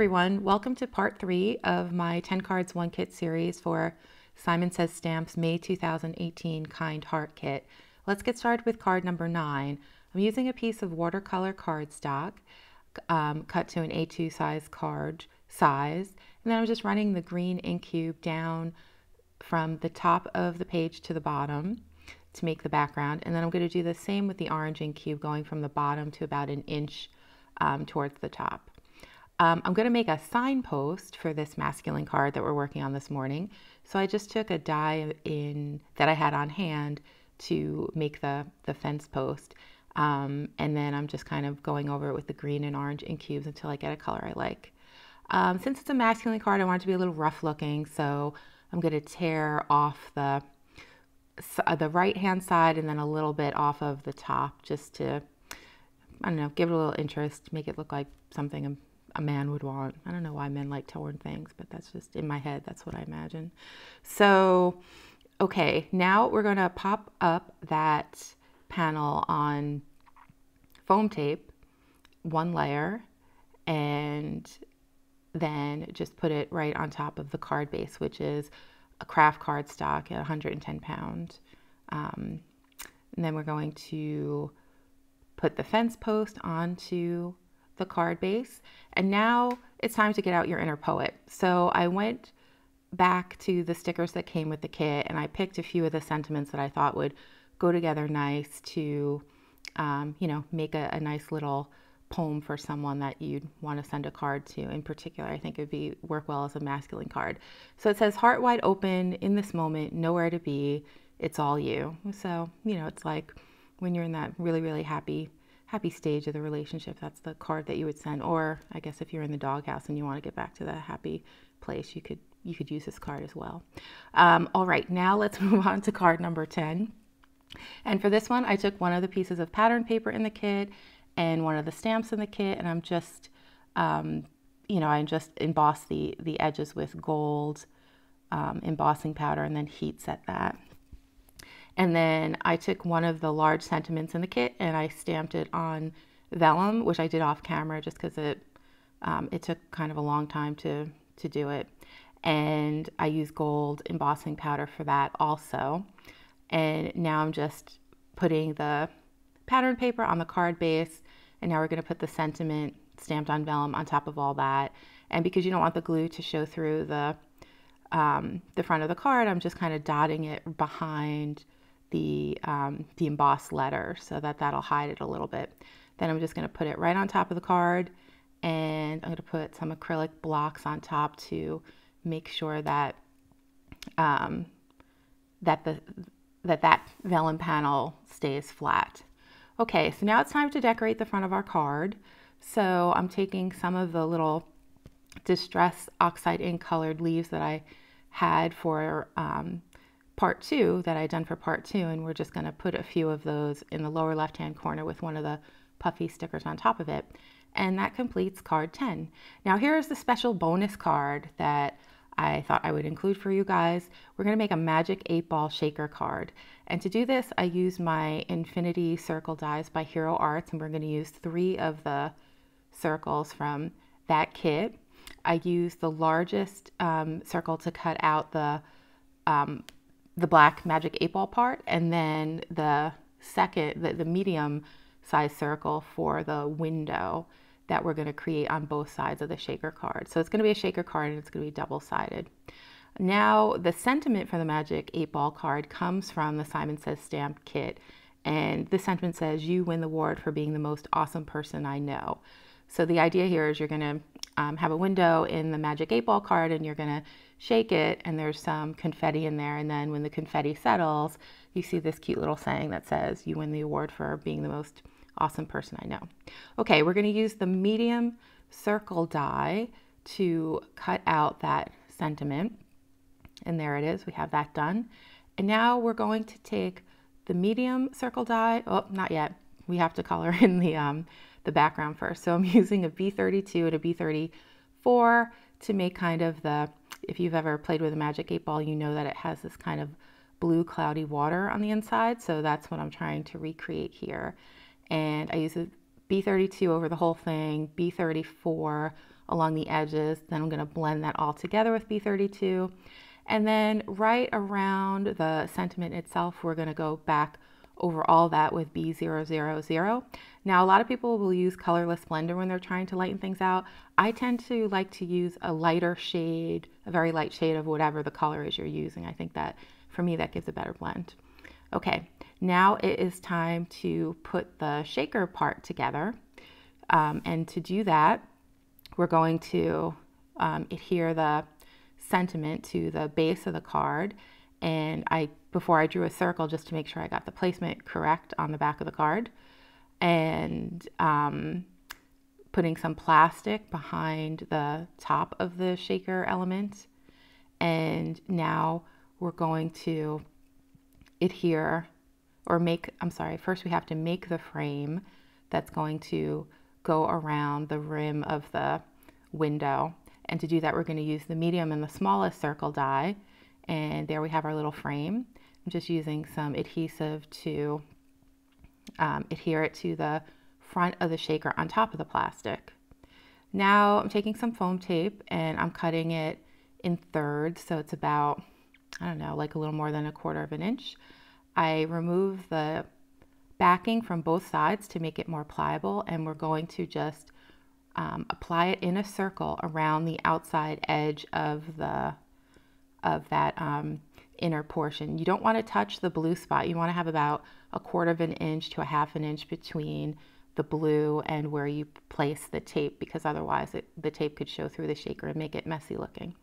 everyone, welcome to part 3 of my 10 cards 1 kit series for Simon Says Stamp's May 2018 Kind Heart kit. Let's get started with card number 9. I'm using a piece of watercolor cardstock cut to an A2 size card size, and then I'm just running the green ink cube down from the top of the page to the bottom to make the background, and then I'm going to do the same with the orange ink cube going from the bottom to about an inch towards the top. I'm going to make a signpost for this masculine card that we're working on this morning. So I just took a die in that I had on hand to make the fence post. And then I'm just kind of going over it with the green and orange ink cubes until I get a color I like. Since it's a masculine card, I want it to be a little rough looking. So I'm going to tear off the right-hand side and then a little bit off of the top just to, I don't know, give it a little interest, make it look like something a man would want. I don't know why men like torn things, but that's just in my head. That's what I imagine. So, okay, now we're going to pop up that panel on foam tape, one layer, and then just put it right on top of the card base, which is a craft card stock at 110 pounds. And then we're going to put the fence post onto the card base, and now it's time to get out your inner poet. So I went back to the stickers that came with the kit, and I picked a few of the sentiments that I thought would go together nice to, you know, make a nice little poem for someone that you'd want to send a card to. In particular, I think it would be work well as a masculine card. So it says, "Heart wide open in this moment, nowhere to be. It's all you." So, you know, it's like when you're in that really, really happy stage of the relationship, that's the card that you would send. Or I guess if you're in the doghouse and you want to get back to the happy place, you could use this card as well. All right, now let's move on to card number 10. And for this one, I took one of the pieces of pattern paper in the kit and one of the stamps in the kit, and I'm just, you know, I just embossed the edges with gold embossing powder and then heat set that. And then I took one of the large sentiments in the kit and I stamped it on vellum, which I did off camera just because it took kind of a long time to do it. And I used gold embossing powder for that also. And now I'm just putting the pattern paper on the card base. And now we're going to put the sentiment stamped on vellum on top of all that. And because you don't want the glue to show through the front of the card, I'm just kind of dotting it behind the embossed letter so that that'll hide it a little bit. Then I'm just going to put it right on top of the card, and I'm going to put some acrylic blocks on top to make sure that that vellum panel stays flat. Okay, so now it's time to decorate the front of our card. So I'm taking some of the little Distress Oxide ink colored leaves that I had for part two, and we're just going to put a few of those in the lower left hand corner with one of the puffy stickers on top of it, and that completes card 10. Now here's the special bonus card that I thought I would include for you guys. We're going to make a Magic 8 Ball shaker card, and to do this I use my infinity circle dies by Hero Arts, and we're going to use 3 of the circles from that kit. I used the largest circle to cut out the black Magic 8 Ball part, and then the second, the medium size circle for the window that we're going to create on both sides of the shaker card. So it's going to be a shaker card and it's going to be double-sided. Now the sentiment for the Magic 8 Ball card comes from the Simon Says Stamp kit, and the sentiment says, "You win the award for being the most awesome person I know." So the idea here is you're going to have a window in the Magic 8 Ball card, and you're going to shake it, and there's some confetti in there, and then when the confetti settles, you see this cute little saying that says, "You win the award for being the most awesome person I know." Okay, we're going to use the medium circle die to cut out that sentiment, and there it is. We have that done, and now we're going to take the medium circle die. Oh, not yet. We have to color in the background first. So I'm using a B32 and a B34 to make kind of the, if you've ever played with a Magic 8 Ball, you know that it has this kind of blue cloudy water on the inside. So that's what I'm trying to recreate here. And I use a B32 over the whole thing, B34 along the edges. Then I'm going to blend that all together with B32. And then right around the sentiment itself, we're going to go back over all that with B000. Now, a lot of people will use colorless blender when they're trying to lighten things out. I tend to like to use a lighter shade, a very light shade of whatever the color is you're using. I think that, for me, that gives a better blend. Okay, now it is time to put the shaker part together. And to do that, we're going to adhere the sentiment to the base of the card. And before I drew a circle just to make sure I got the placement correct on the back of the card, and putting some plastic behind the top of the shaker element. And now we're going to adhere or make, I'm sorry, first we have to make the frame that's going to go around the rim of the window. And to do that, we're going to use the medium and the smallest circle die. And there we have our little frame. I'm just using some adhesive to adhere it to the front of the shaker on top of the plastic. Now I'm taking some foam tape and I'm cutting it in thirds. So it's about, I don't know, like a little more than 1/4 of an inch. I remove the backing from both sides to make it more pliable. And we're going to just apply it in a circle around the outside edge of the of that inner portion. You don't want to touch the blue spot. You want to have about 1/4 of an inch to 1/2 an inch between the blue and where you place the tape, because otherwise the tape could show through the shaker and make it messy looking.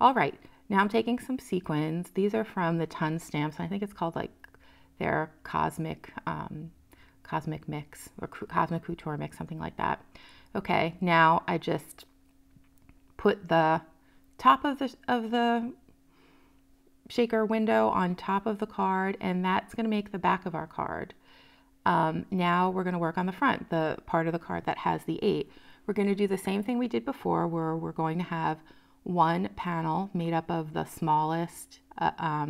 All right, now I'm taking some sequins. These are from the Tons stamps. I think it's called like their cosmic mix or cosmic couture mix, something like that. Okay, now I just put the top of the shaker window on top of the card, and that's going to make the back of our card. Now we're going to work on the front, the part of the card that has the 8. We're going to do the same thing we did before, where we're going to have one panel made up of the smallest circle.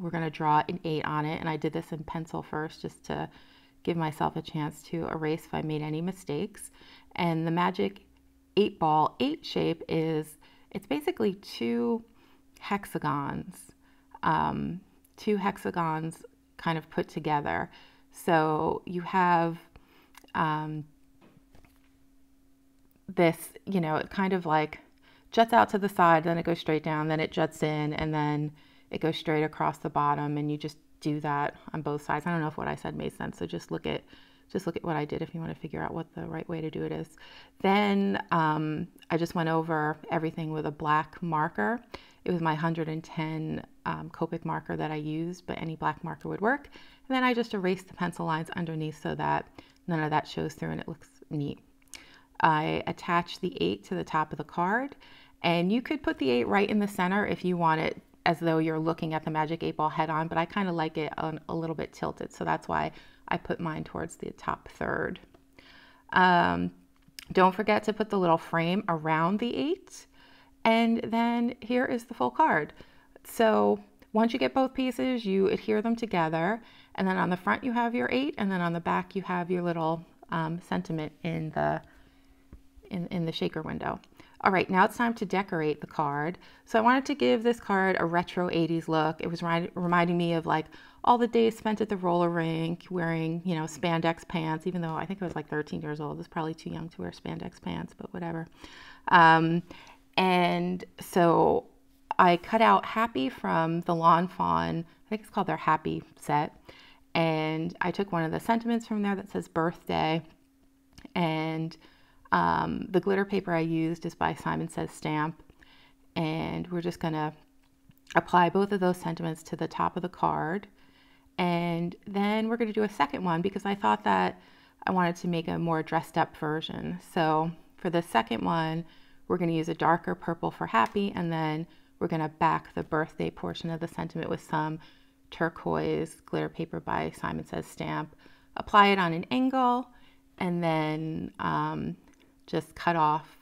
We're going to draw an 8 on it, and I did this in pencil first just to give myself a chance to erase if I made any mistakes. And the Magic 8 Ball 8 shape is, it's basically two hexagons kind of put together. So you have this, you know, it kind of like juts out to the side, then it goes straight down, then it juts in, and then it goes straight across the bottom, and you just do that on both sides. I don't know if what I said made sense, so just look at what I did if you want to figure out what the right way to do it is. Then I just went over everything with a black marker. It was my 110 Copic marker that I used, but any black marker would work. And then I just erased the pencil lines underneath so that none of that shows through and it looks neat. I attached the 8 to the top of the card, and you could put the 8 right in the center if you want it as though you're looking at the Magic 8 Ball head on, but I kind of like it a little bit tilted, so that's why I put mine towards the top third. Don't forget to put the little frame around the 8. And then here is the full card. So once you get both pieces, you adhere them together. And then on the front, you have your 8. And then on the back, you have your little sentiment in the shaker window. All right, now it's time to decorate the card. So I wanted to give this card a retro 80s look. It was reminding me of like all the days spent at the roller rink wearing, you know, spandex pants, even though I think I was like 13 years old. I was probably too young to wear spandex pants, but whatever. And so I cut out Happy from the Lawn Fawn. I think it's called their Happy set. And I took one of the sentiments from there that says birthday. And the glitter paper I used is by Simon Says Stamp, and we're just going to apply both of those sentiments to the top of the card. And then we're going to do a second one because I thought that I wanted to make a more dressed up version. So for the second one, we're going to use a darker purple for Happy, and then we're going to back the birthday portion of the sentiment with some turquoise glitter paper by Simon Says Stamp, apply it on an angle, and then just cut off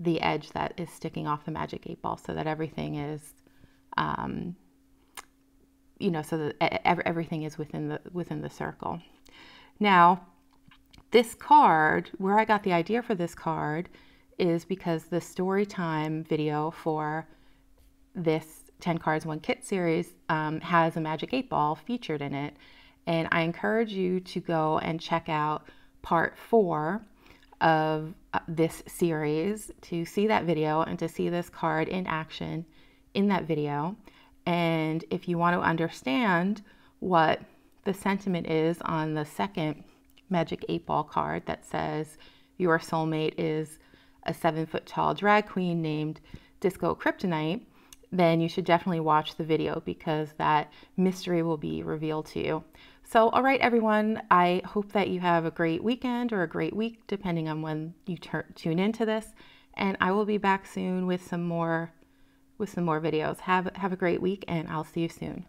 the edge that is sticking off the Magic 8 Ball so that everything is, you know, so that everything is within the circle. Now, This card, where I got the idea for this card, is because the story time video for this 10 Cards, One Kit series has a Magic 8 Ball featured in it. And I encourage you to go and check out part 4 of this series to see that video and to see this card in action in that video. And if you want to understand what the sentiment is on the second Magic 8 Ball card that says your soulmate is a 7-foot-tall drag queen named Disco Kryptonite, then you should definitely watch the video, because that mystery will be revealed to you. So, all right, everyone, I hope that you have a great weekend or a great week, depending on when you tune into this. And I will be back soon with some more videos. Have a great week, and I'll see you soon.